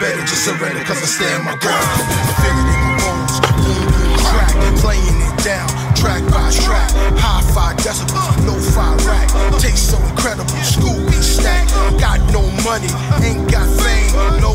better just surrender, cause I stand my ground. I feel it in my bones, lean in the track, playing it down, track by track. High five decibel, no fire rack. Tastes so incredible, school be stacked. Got no money, ain't got fame, no